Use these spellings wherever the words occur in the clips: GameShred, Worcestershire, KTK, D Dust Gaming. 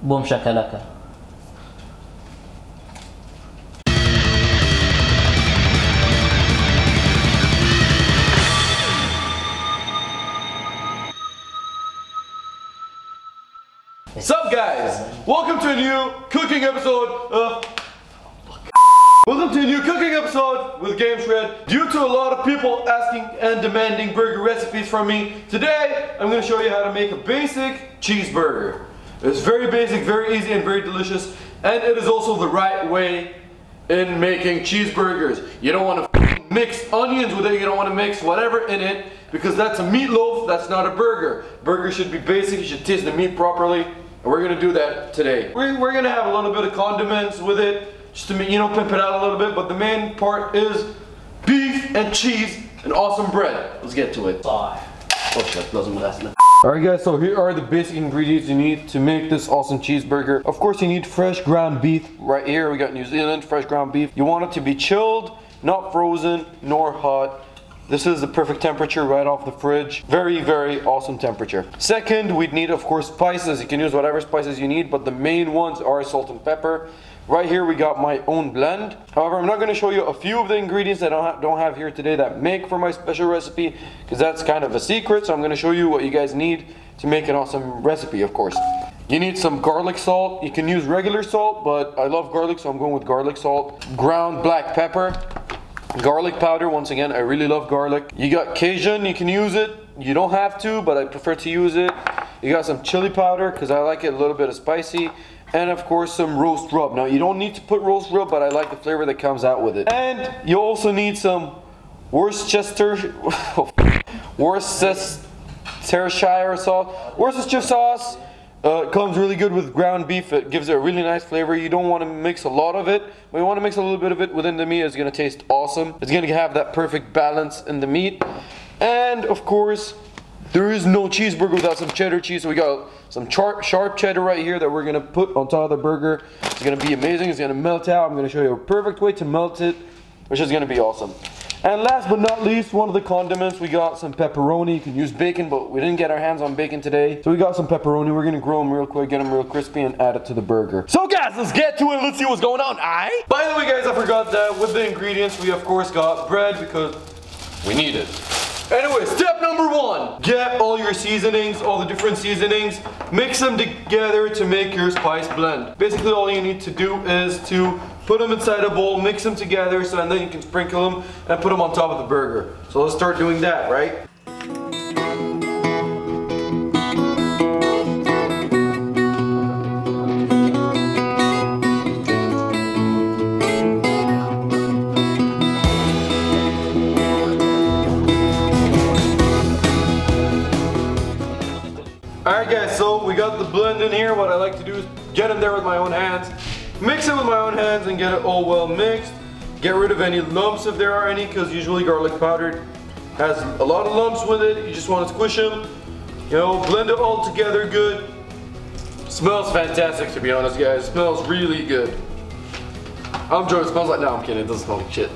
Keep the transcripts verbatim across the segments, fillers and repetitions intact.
Boom shakalaka. What's up, guys? Welcome to a new cooking episode of Welcome to a new cooking episode with GameShred. Due to a lot of people asking and demanding burger recipes from me, today I'm going to show you how to make a basic cheeseburger. It's very basic, very easy, and very delicious, and it is also the right way in making cheeseburgers. You don't want to mix onions with it, you don't want to mix whatever in it, because that's a meatloaf, that's not a burger. Burger should be basic, you should taste the meat properly, and we're going to do that today. We're, we're going to have a little bit of condiments with it, just to, you know, pimp it out a little bit, but the main part is beef and cheese and awesome bread. Let's get to it. Alright guys, so here are the basic ingredients you need to make this awesome cheeseburger. Of course you need fresh ground beef. Right here we got New Zealand fresh ground beef. You want it to be chilled, not frozen, nor hot. This is the perfect temperature right off the fridge. Very, very awesome temperature. Second, we'd need, of course, spices. You can use whatever spices you need, but the main ones are salt and pepper. Right here, we got my own blend. However, I'm not gonna show you a few of the ingredients that I don't have here today that make for my special recipe, because that's kind of a secret, so I'm gonna show you what you guys need to make an awesome recipe, of course. You need some garlic salt. You can use regular salt, but I love garlic, so I'm going with garlic salt. Ground black pepper. Garlic powder, once again, I really love garlic. You got Cajun, you can use it. You don't have to, but I prefer to use it. You got some chili powder, because I like it a little bit of spicy. And of course, some roast rub. Now, you don't need to put roast rub, but I like the flavor that comes out with it. And you also need some Worcestershire, Worcestershire sauce. Worcestershire sauce uh, comes really good with ground beef. It gives it a really nice flavor. You don't want to mix a lot of it, but you want to mix a little bit of it within the meat. It's going to taste awesome. It's going to have that perfect balance in the meat. And of course, there is no cheeseburger without some cheddar cheese, so we got some sharp, sharp cheddar right here that we're going to put on top of the burger. It's going to be amazing, it's going to melt out. I'm going to show you a perfect way to melt it, which is going to be awesome. And last but not least, one of the condiments, we got some pepperoni. You can use bacon, but we didn't get our hands on bacon today. So we got some pepperoni, we're going to grill them real quick, get them real crispy, and add it to the burger. So guys, let's get to it, let's see what's going on, aye? By the way guys, I forgot that with the ingredients, we of course got bread, because we need it. Anyway, step number one, get all your seasonings, all the different seasonings, mix them together to make your spice blend. Basically all you need to do is to put them inside a bowl, mix them together, so and then you can sprinkle them and put them on top of the burger. So let's start doing that, right? Alright guys, so we got the blend in here. What I like to do is get in there with my own hands, mix it with my own hands and get it all well mixed. Get rid of any lumps if there are any, because usually garlic powder has a lot of lumps with it. You just want to squish them, you know, blend it all together good. Smells fantastic, to be honest guys, it smells really good. I'm joking, it smells like, no I'm kidding, it doesn't smell like shit.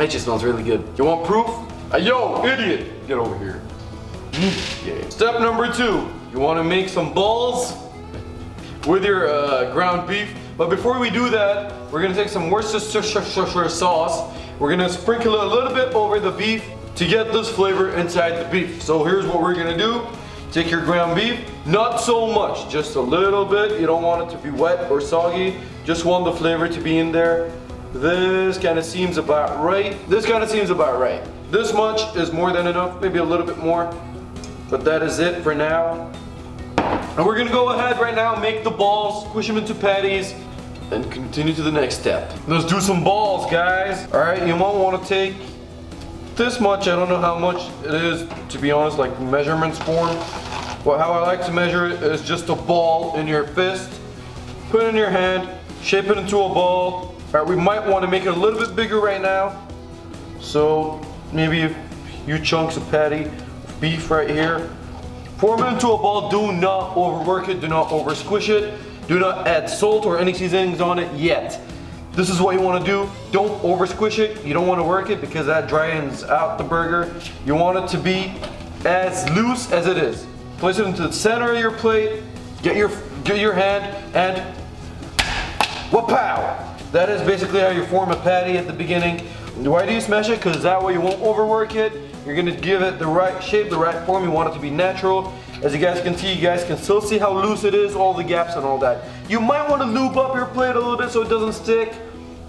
It just smells really good. You want proof? Uh, yo, idiot, get over here. Yeah. Step number two. You want to make some balls with your uh, ground beef, but before we do that, we're going to take some Worcestershire sauce. We're going to sprinkle it a little bit over the beef to get this flavor inside the beef. So here's what we're going to do. Take your ground beef, not so much, just a little bit. You don't want it to be wet or soggy, just want the flavor to be in there. This kind of seems about right. This kind of seems about right. This much is more than enough, maybe a little bit more, but that is it for now. And we're gonna go ahead right now, make the balls, squish them into patties, and continue to the next step. Let's do some balls, guys. All right, you might wanna take this much. I don't know how much it is, to be honest, like measurements form. Well, how I like to measure it is just a ball in your fist. Put it in your hand, shape it into a ball. All right, we might wanna make it a little bit bigger right now. So maybe a few chunks of patty, of beef right here. Form it into a ball, do not overwork it, do not over squish it, do not add salt or any seasonings on it yet. This is what you want to do, don't over squish it, you don't want to work it because that dries out the burger. You want it to be as loose as it is. Place it into the center of your plate, get your get your hand and wha-pow! That is basically how you form a patty at the beginning. Why do you smash it? Because that way you won't overwork it. You're gonna give it the right shape, the right form. You want it to be natural. As you guys can see, you guys can still see how loose it is, all the gaps and all that. You might want to lube up your plate a little bit so it doesn't stick.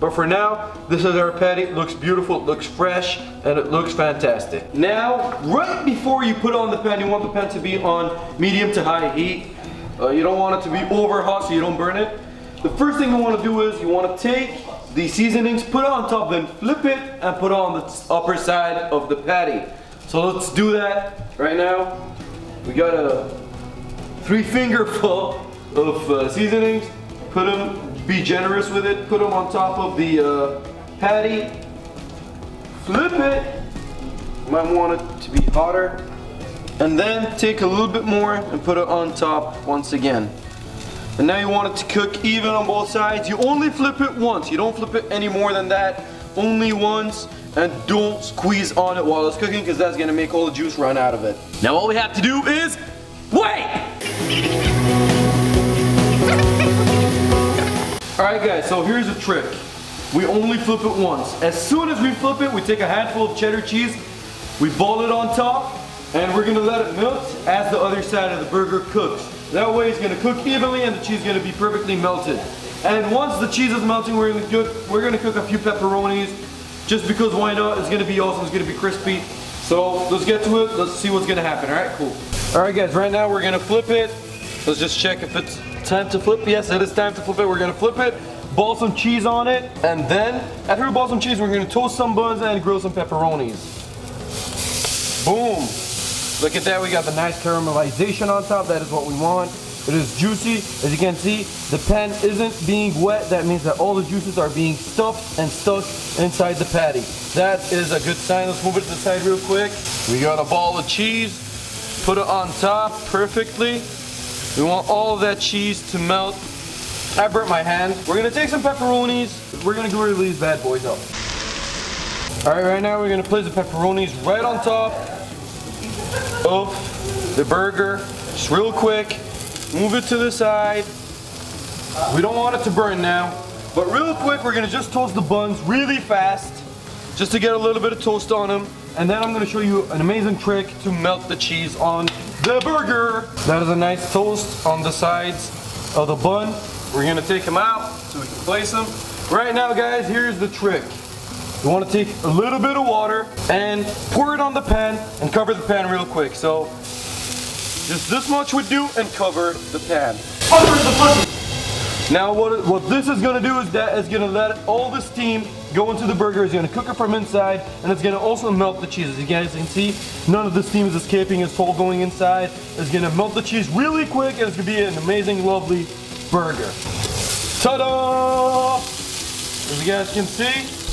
But for now, this is our patty. It looks beautiful, it looks fresh, and it looks fantastic. Now, right before you put on the pan, you want the pan to be on medium to high heat. Uh, you don't want it to be over hot so you don't burn it. The first thing you want to do is you want to take the seasonings, put it on top, then flip it, and put it on the upper side of the patty. So let's do that right now. We got a three finger full of uh, seasonings. Put them, be generous with it, put them on top of the uh, patty, flip it, might want it to be hotter, and then take a little bit more and put it on top once again. And now you want it to cook even on both sides. You only flip it once, you don't flip it any more than that, only once, and don't squeeze on it while it's cooking because that's gonna make all the juice run out of it. Now all we have to do is wait! Alright guys, so here's a trick. We only flip it once. As soon as we flip it, we take a handful of cheddar cheese, we ball it on top, and we're gonna let it melt as the other side of the burger cooks. That way it's gonna cook evenly and the cheese is gonna be perfectly melted. And once the cheese is melting, we're gonna cook, we're gonna cook a few pepperonis, just because why not? It's gonna be awesome, it's gonna be crispy. So let's get to it, let's see what's gonna happen. Alright, cool. Alright guys, right now we're gonna flip it. Let's just check if it's time to flip. Yes, it is time to flip it. We're gonna flip it, ball some cheese on it, and then after we ball some cheese, we're gonna toast some buns and grill some pepperonis. Boom! Look at that, we got the nice caramelization on top. That is what we want. It is juicy. As you can see, the pan isn't being wet. That means that all the juices are being stuffed and stuck inside the patty. That is a good sign. Let's move it to the side real quick. We got a ball of cheese, put it on top perfectly. We want all of that cheese to melt. I burnt my hand. We're gonna take some pepperonis. We're gonna grill these bad boys up. All right, right now we're gonna place the pepperonis right on top of the burger. Just real quick, move it to the side. We don't want it to burn now, but real quick, we're gonna just toast the buns really fast, just to get a little bit of toast on them. And then I'm gonna show you an amazing trick to melt the cheese on the burger. That is a nice toast on the sides of the bun. We're gonna take them out so we can place them. Right now guys, here's the trick. You wanna take a little bit of water and pour it on the pan and cover the pan real quick. So just this much would do and cover the pan. Cover the bun. Now what, what this is gonna do is that it's gonna let all the steam go into the burger, it's gonna cook it from inside, and it's gonna also melt the cheese. As you guys can see, none of the steam is escaping, it's all going inside. It's gonna melt the cheese really quick, and it's gonna be an amazing, lovely burger. Ta-da! As you guys can see,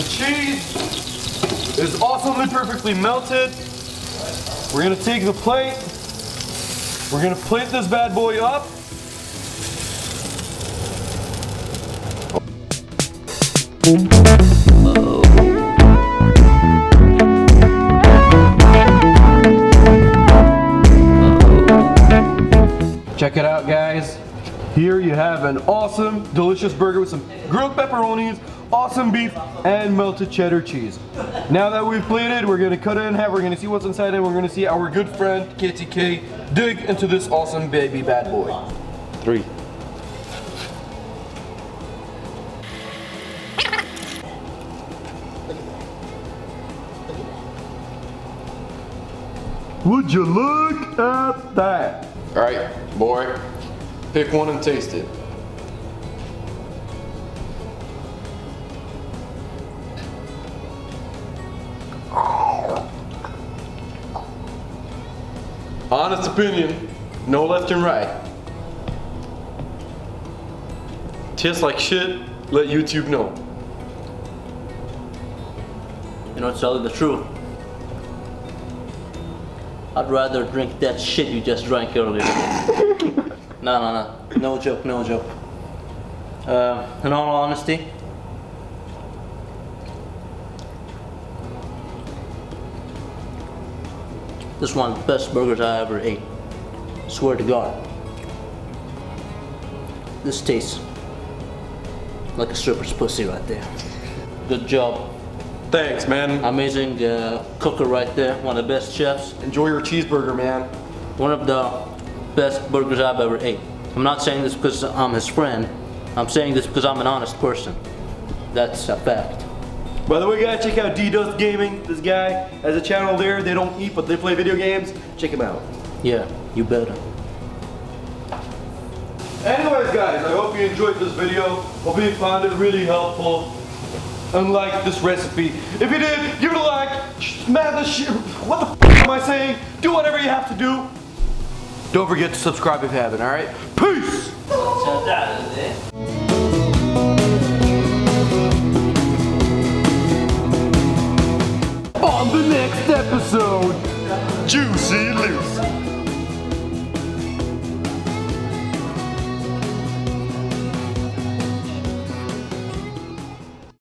the cheese is awesomely perfectly melted. We're gonna take the plate, we're gonna plate this bad boy up. Whoa. Check it out guys, here you have an awesome delicious burger with some grilled pepperonis, awesome beef, and melted cheddar cheese. Now that we've plated, we're gonna cut it in half, we're gonna see what's inside, and we're gonna see our good friend K T K dig into this awesome baby bad boy. Three. Would you look at that? All right, boy, pick one and taste it. Honest opinion, no left and right. Tastes like shit, let YouTube know. You know, tell the truth. I'd rather drink that shit you just drank earlier. No, no, no. No joke, no joke. Uh, in all honesty, this is one of the best burgers I ever ate. Swear to God. This tastes like a stripper's pussy right there. Good job. Thanks, man. Amazing uh, cooker right there. One of the best chefs. Enjoy your cheeseburger, man. One of the best burgers I've ever ate. I'm not saying this because I'm his friend. I'm saying this because I'm an honest person. That's a fact. By the way, guys, check out D Dust Gaming. This guy has a channel there. They don't eat, but they play video games. Check him out. Yeah, you better. Anyways, guys, I hope you enjoyed this video. Hope you found it really helpful. Unlike this recipe. If you did, give it a like. Smash the shit. What the f am I saying? Do whatever you have to do. Don't forget to subscribe if you haven't, alright? Peace!